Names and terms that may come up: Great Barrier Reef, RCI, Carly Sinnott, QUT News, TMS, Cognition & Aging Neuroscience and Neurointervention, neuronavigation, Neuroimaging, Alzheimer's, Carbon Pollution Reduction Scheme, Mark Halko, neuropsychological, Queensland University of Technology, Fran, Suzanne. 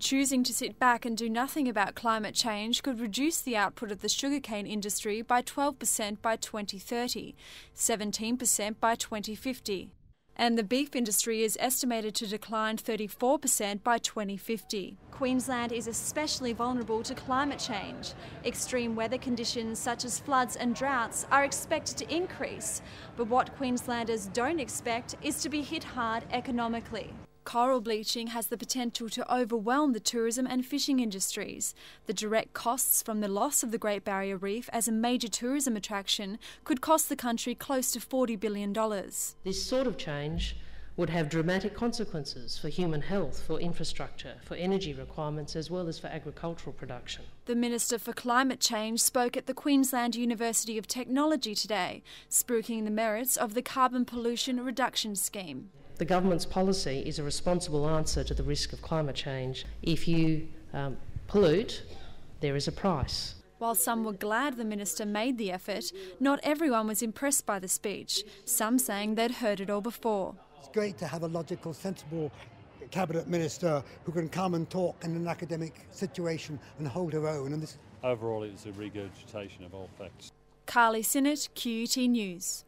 Choosing to sit back and do nothing about climate change could reduce the output of the sugarcane industry by 12% by 2030, 17% by 2050. And the beef industry is estimated to decline 34% by 2050. Queensland is especially vulnerable to climate change. Extreme weather conditions such as floods and droughts are expected to increase, but what Queenslanders don't expect is to be hit hard economically. Coral bleaching has the potential to overwhelm the tourism and fishing industries. The direct costs from the loss of the Great Barrier Reef as a major tourism attraction could cost the country close to $40 billion. This sort of change would have dramatic consequences for human health, for infrastructure, for energy requirements, as well as for agricultural production. The Minister for Climate Change spoke at the Queensland University of Technology today, spruiking the merits of the Carbon Pollution Reduction Scheme. The government's policy is a responsible answer to the risk of climate change. If you pollute, there is a price. While some were glad the minister made the effort, not everyone was impressed by the speech, some saying they'd heard it all before. It's great to have a logical, sensible cabinet minister who can come and talk in an academic situation and hold her own. Overall, it was a regurgitation of old facts. Carly Sinnott, QUT News.